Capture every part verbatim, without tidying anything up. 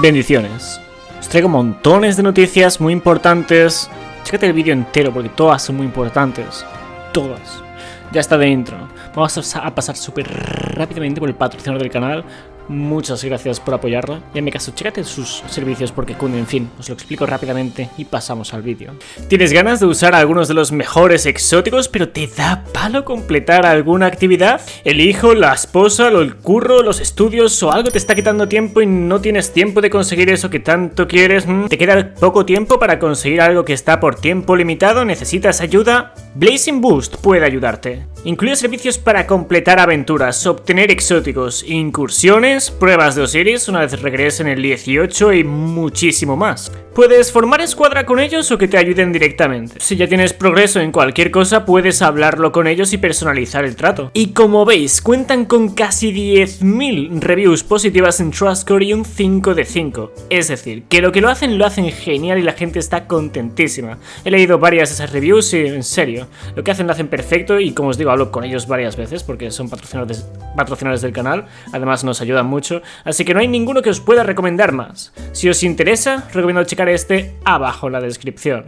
Bendiciones. Os traigo montones de noticias muy importantes. Chécate el vídeo entero porque todas son muy importantes. Todas. Ya está de intro. Vamos a pasar súper rápidamente por el patrocinador del canal. Muchas gracias por apoyarlo. Y en mi caso, chécate sus servicios porque cunde, en fin, os lo explico rápidamente y pasamos al vídeo. ¿Tienes ganas de usar algunos de los mejores exóticos, pero te da palo completar alguna actividad? ¿El hijo, la esposa, el curro, los estudios o algo te está quitando tiempo y no tienes tiempo de conseguir eso que tanto quieres? ¿Te queda poco tiempo para conseguir algo que está por tiempo limitado? ¿Necesitas ayuda? Blazing Boost puede ayudarte. Incluye servicios para completar aventuras, obtener exóticos, incursiones, pruebas de Osiris una vez regresen el dieciocho y muchísimo más. Puedes formar escuadra con ellos o que te ayuden directamente. Si ya tienes progreso en cualquier cosa, puedes hablarlo con ellos y personalizar el trato. Y como veis, cuentan con casi diez mil reviews positivas en TrustScore y un cinco de cinco. Es decir, que lo que lo hacen, lo hacen genial y la gente está contentísima. He leído varias de esas reviews y, en serio, lo que hacen lo hacen perfecto y, como os digo, hablo con ellos varias veces porque son patrocinadores, patrocinadores del canal. Además, nos ayudan mucho, así que no hay ninguno que os pueda recomendar más. Si os interesa, recomiendo checar este abajo en la descripción.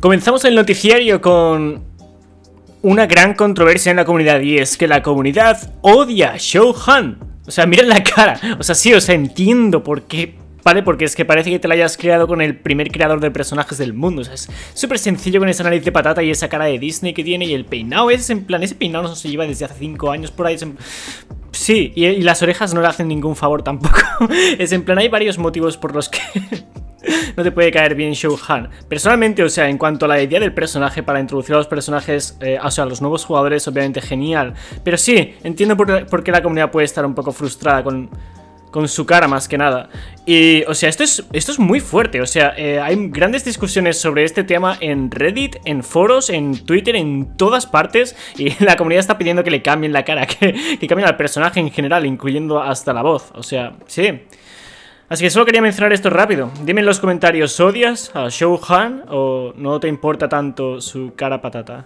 Comenzamos el noticiario con una gran controversia en la comunidad, y es que la comunidad odia a Shohan. O sea, mirad la cara. O sea, sí, o sea, entiendo por qué, ¿vale? Porque es que parece que te la hayas creado con el primer creador de personajes del mundo. O sea, es súper sencillo con esa nariz de patata y esa cara de Disney que tiene y el peinado. Es en plan, ese peinado no se lleva desde hace cinco años por ahí. Es en... Sí, y, y las orejas no le hacen ningún favor tampoco. Es en plan, hay varios motivos por los que no te puede caer bien Shohan. Personalmente, o sea, en cuanto a la idea del personaje para introducir a los personajes, eh, o sea, a los nuevos jugadores, obviamente genial. Pero sí, entiendo por, por qué la comunidad puede estar un poco frustrada con... con su cara más que nada. Y, o sea, esto es, esto es muy fuerte. O sea, eh, hay grandes discusiones sobre este tema en Reddit, en foros, en Twitter, en todas partes. Y la comunidad está pidiendo que le cambien la cara, que, que cambien al personaje en general, incluyendo hasta la voz. O sea, sí. Así que solo quería mencionar esto rápido. Dime en los comentarios, ¿odias a Shohan o no te importa tanto su cara patata?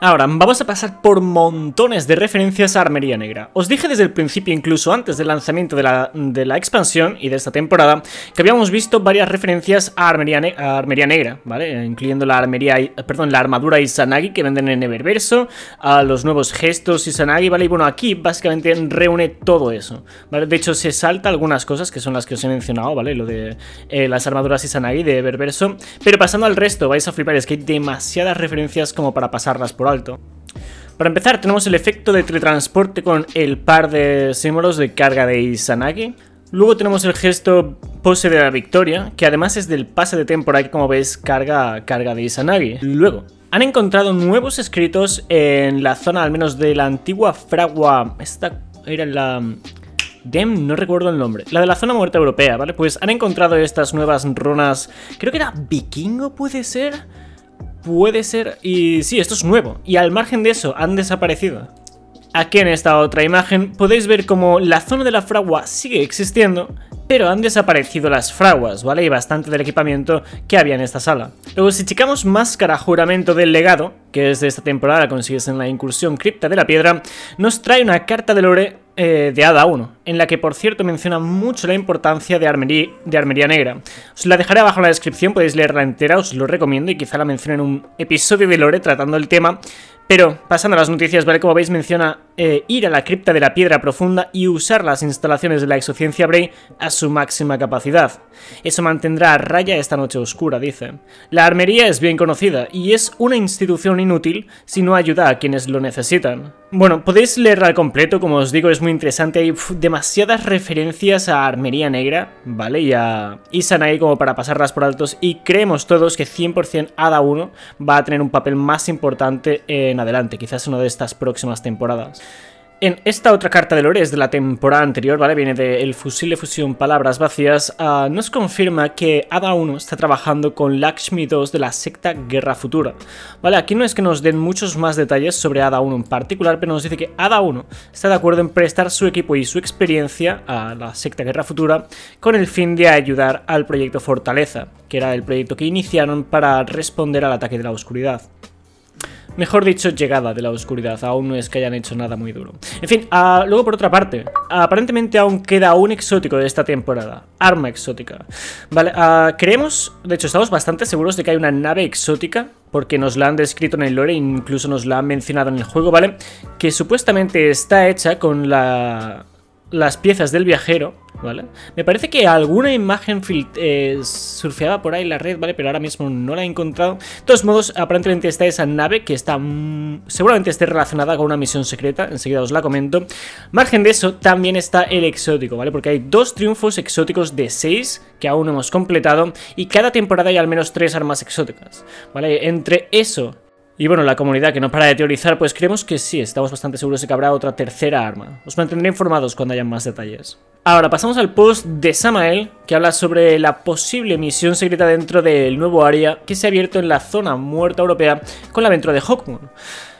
Ahora, vamos a pasar por montones de referencias a Armería Negra. Os dije desde el principio, incluso antes del lanzamiento de la, de la expansión y de esta temporada, que habíamos visto varias referencias a Armería, ne a Armería Negra, ¿vale? Incluyendo la, armería, perdón, la armadura Izanagi que venden en Eververso, a los nuevos gestos Izanagi, ¿vale? Y bueno, aquí básicamente reúne todo eso, ¿vale? De hecho, se salta algunas cosas que son las que os he mencionado, ¿vale? Lo de eh, las armaduras Izanagi de Eververso. Pero pasando al resto, vais a flipar, es que hay demasiadas referencias como para pasarlas por alto. Para empezar, tenemos el efecto de teletransporte con el par de símbolos de carga de Izanagi. Luego tenemos el gesto pose de la victoria, que además es del pase de temporada que, como veis, carga, carga de Izanagi. Luego, han encontrado nuevos escritos en la zona, al menos de la antigua fragua. Esta era la... Dem, no recuerdo el nombre. La de la zona muerta europea, ¿vale? Pues han encontrado estas nuevas runas. Creo que era vikingo, puede ser... Puede ser, y sí, esto es nuevo. Y al margen de eso, han desaparecido. Aquí en esta otra imagen podéis ver como la zona de la fragua sigue existiendo, pero han desaparecido las fraguas, ¿vale? Y bastante del equipamiento que había en esta sala. Luego, si checamos Máscara Juramento del Legado, que es de esta temporada, la consigues en la incursión Cripta de la Piedra, nos trae una carta de lore eh, de Ada uno, en la que, por cierto, menciona mucho la importancia de Armería, de Armería Negra. Os la dejaré abajo en la descripción, podéis leerla entera, os lo recomiendo, y quizá la mencione en un episodio de lore tratando el tema. Pero, pasando a las noticias, ¿vale? Como veis, menciona eh, ir a la Cripta de la Piedra Profunda y usar las instalaciones de la Exociencia Bray a su máxima capacidad. Eso mantendrá a raya esta noche oscura, dice. La armería es bien conocida y es una institución inútil si no ayuda a quienes lo necesitan. Bueno, podéis leerla al completo, como os digo, es muy interesante. Hay pf, demasiadas referencias a Armería Negra, ¿vale? Y a Izanagi como para pasarlas por altos. Y creemos todos que cien por cien Ada uno va a tener un papel más importante en adelante, quizás una de estas próximas temporadas. En esta otra carta de lore es de la temporada anterior, ¿vale? Viene del fusil de fusión Palabras Vacías. Uh, nos confirma que Ada uno está trabajando con Lakshmi dos de la secta Guerra Futura, ¿vale? Aquí no es que nos den muchos más detalles sobre Ada uno en particular, pero nos dice que Ada uno está de acuerdo en prestar su equipo y su experiencia a la secta Guerra Futura con el fin de ayudar al proyecto Fortaleza, que era el proyecto que iniciaron para responder al ataque de la oscuridad. mejor dicho, llegada de la oscuridad. Aún no es que hayan hecho nada muy duro. En fin, uh, luego por otra parte, aparentemente aún queda un exótico de esta temporada. Arma exótica. Vale, uh, creemos, de hecho estamos bastante seguros de que hay una nave exótica, porque nos la han descrito en el lore, incluso nos la han mencionado en el juego, ¿vale? Que supuestamente está hecha con la... las piezas del viajero, ¿vale? Me parece que alguna imagen eh, surfeaba por ahí la red, ¿vale? Pero ahora mismo no la he encontrado. De todos modos, aparentemente está esa nave que está... Mmm, seguramente esté relacionada con una misión secreta. Enseguida os la comento. Margen de eso, también está el exótico, ¿vale? Porque hay dos triunfos exóticos de seis que aún no hemos completado. Y cada temporada hay al menos tres armas exóticas, ¿vale? Entre eso... y bueno, la comunidad que no para de teorizar, pues creemos que sí, estamos bastante seguros de que habrá otra tercera arma. Os mantendré informados cuando hayan más detalles. Ahora pasamos al post de Samuel, que habla sobre la posible misión secreta dentro del nuevo área que se ha abierto en la zona muerta europea con la aventura de Hawkmoon.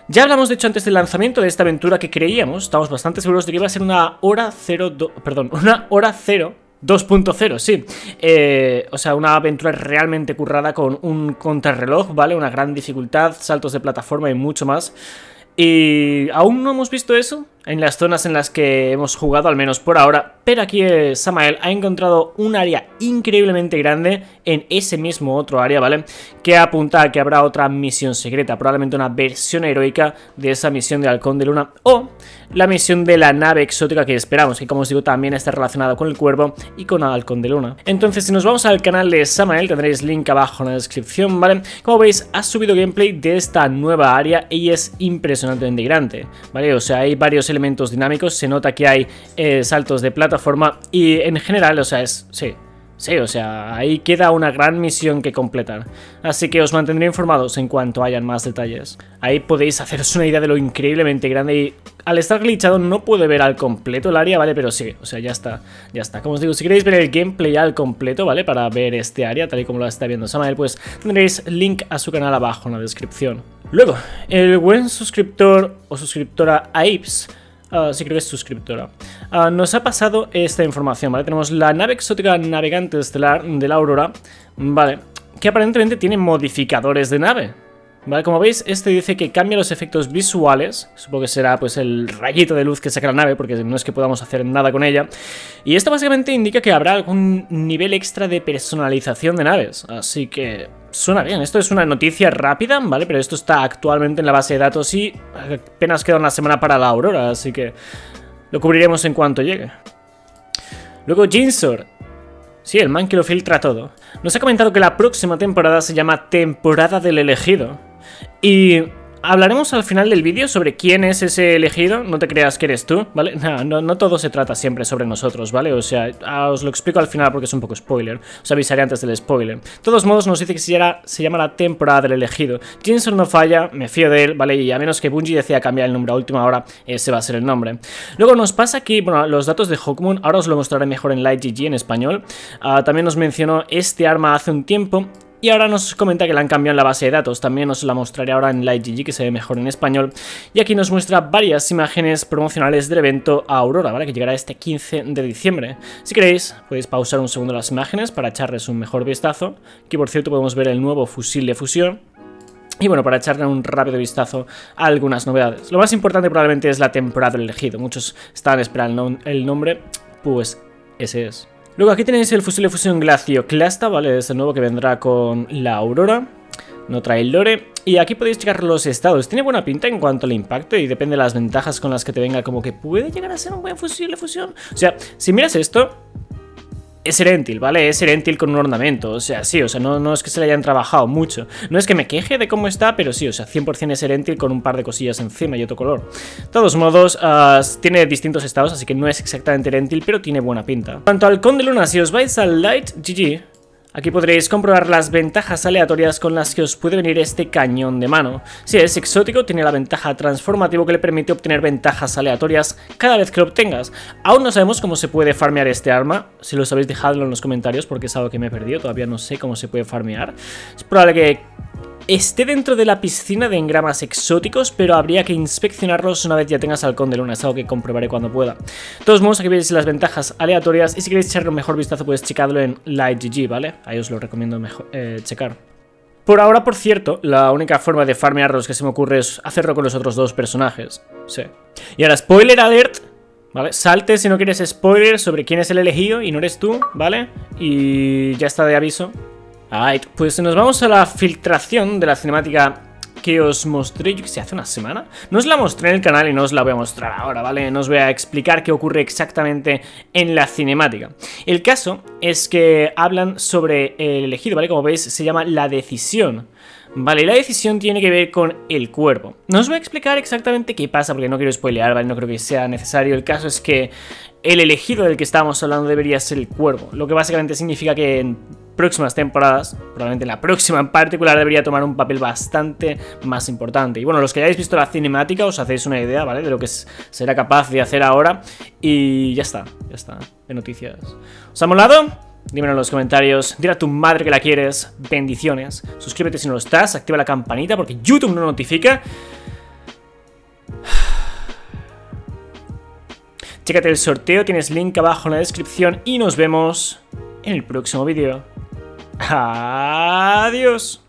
Ya hablamos de hecho antes del lanzamiento de esta aventura que creíamos, estamos bastante seguros de que iba a ser una hora cero, do, perdón, una hora cero. dos punto cero, sí. Eh, o sea, una aventura realmente currada con un contrarreloj, ¿vale? Una gran dificultad, saltos de plataforma y mucho más. Y aún no hemos visto eso en las zonas en las que hemos jugado, al menos por ahora. Pero aquí eh, Samuel ha encontrado un área increíblemente grande en ese mismo otro área, ¿vale? Que apunta a que habrá otra misión secreta, probablemente una versión heroica de esa misión de Halcón de Luna o la misión de la nave exótica que esperamos, que como os digo también está relacionada con el cuervo y con Halcón de Luna. Entonces si nos vamos al canal de Samuel, tendréis link abajo en la descripción, ¿vale? Como veis ha subido gameplay de esta nueva área y es impresionante. Grande, ¿vale? O sea, hay varios elementos dinámicos, se nota que hay eh, saltos de plataforma y en general, o sea, es... sí, sí, o sea, ahí queda una gran misión que completar. Así que os mantendré informados en cuanto hayan más detalles. Ahí podéis haceros una idea de lo increíblemente grande y al estar glitchado no puedo ver al completo el área, ¿vale? Pero sí, o sea, ya está, ya está. Como os digo, si queréis ver el gameplay al completo, ¿vale? Para ver este área, tal y como lo está viendo Samuel, pues tendréis link a su canal abajo en la descripción. Luego, el buen suscriptor o suscriptora Aips, uh, sí creo que es suscriptora, uh, nos ha pasado esta información, ¿vale? Tenemos la nave exótica Navegante Estelar de la Aurora, ¿vale? Que aparentemente tiene modificadores de nave, ¿vale? Como veis, este dice que cambia los efectos visuales, supongo que será pues el rayito de luz que saca la nave, porque no es que podamos hacer nada con ella. Y esto básicamente indica que habrá algún nivel extra de personalización de naves, así que... suena bien, esto es una noticia rápida, ¿vale? Pero esto está actualmente en la base de datos y apenas queda una semana para la Aurora, así que lo cubriremos en cuanto llegue. Luego Ginsor, sí, el man que lo filtra todo, nos ha comentado que la próxima temporada se llama Temporada del Elegido. Y hablaremos al final del vídeo sobre quién es ese elegido, no te creas que eres tú, ¿vale? No, no, no todo se trata siempre sobre nosotros, ¿vale? O sea, os lo explico al final porque es un poco spoiler, os avisaré antes del spoiler. De todos modos nos dice que se llama, se llama la temporada del elegido. Ginsor no falla, me fío de él, ¿vale? Y a menos que Bungie decida cambiar el nombre a última hora, ese va a ser el nombre. Luego nos pasa aquí, bueno, los datos de Hawkmoon, ahora os lo mostraré mejor en LightGG en español. Uh, también nos mencionó este arma hace un tiempo. Y ahora nos comenta que la han cambiado en la base de datos. También os la mostraré ahora en LightGG, que se ve mejor en español. Y aquí nos muestra varias imágenes promocionales del evento Aurora, ¿vale? Que llegará este quince de diciembre. Si queréis, podéis pausar un segundo las imágenes para echarles un mejor vistazo. Aquí, por cierto, podemos ver el nuevo fusil de fusión. Y bueno, para echarle un rápido vistazo a algunas novedades. Lo más importante probablemente es la temporada del elegido. Muchos estaban esperando el nombre, pues ese es. Luego aquí tenéis el fusil de fusión Glacioclasta, ¿vale? Es el nuevo que vendrá con la Aurora. No trae el lore. Y aquí podéis checar los estados. Tiene buena pinta en cuanto al impacto y depende de las ventajas con las que te venga. Como que puede llegar a ser un buen fusil de fusión. O sea, si miras esto... es Erentil, ¿vale? Es Erentil con un ornamento, o sea, sí, o sea, no, no es que se le hayan trabajado mucho. No es que me queje de cómo está, pero sí, o sea, cien por cien es Erentil con un par de cosillas encima y otro color. De todos modos, uh, tiene distintos estados, así que no es exactamente Erentil, pero tiene buena pinta. En cuanto al Conde Luna, si os vais al LightGG, aquí podréis comprobar las ventajas aleatorias con las que os puede venir este cañón de mano. Si es exótico, tiene la ventaja transformativa que le permite obtener ventajas aleatorias cada vez que lo obtengas. Aún no sabemos cómo se puede farmear este arma. Si lo sabéis, dejadlo en los comentarios porque es algo que me he perdido. Todavía no sé cómo se puede farmear. Es probable que esté dentro de la piscina de engramas exóticos, pero habría que inspeccionarlos una vez ya tengas Halcón de Luna, es algo que comprobaré cuando pueda. De todos modos, aquí veis las ventajas aleatorias y si queréis echarle un mejor vistazo, pues checadlo en LightGG, ¿vale? Ahí os lo recomiendo mejor, eh, checar. Por ahora, por cierto, la única forma de farmearlos que se me ocurre es hacerlo con los otros dos personajes. Sí. Y ahora, spoiler alert, ¿vale? Salte si no quieres spoiler sobre quién es el elegido y no eres tú, ¿vale? Y ya está de aviso. Alright, pues nos vamos a la filtración de la cinemática que os mostré, yo que sé, hace una semana. No os la mostré en el canal y no os la voy a mostrar ahora, ¿vale? No os voy a explicar qué ocurre exactamente en la cinemática. El caso es que hablan sobre el elegido, ¿vale? Como veis, se llama la decisión, ¿vale? La decisión tiene que ver con el cuerpo. No os voy a explicar exactamente qué pasa porque no quiero spoilear, ¿vale? No creo que sea necesario. El caso es que el elegido del que estábamos hablando debería ser el cuervo, lo que básicamente significa que en próximas temporadas, probablemente en la próxima en particular, debería tomar un papel bastante más importante. Y bueno, los que hayáis visto la cinemática os hacéis una idea, ¿vale? De lo que será capaz de hacer ahora. Y ya está, ya está, de noticias. ¿Os ha molado? Dímelo en los comentarios, dile a tu madre que la quieres, bendiciones. Suscríbete si no lo estás, activa la campanita porque YouTube no notifica. Chécate el sorteo, tienes link abajo en la descripción y nos vemos en el próximo vídeo. Adiós.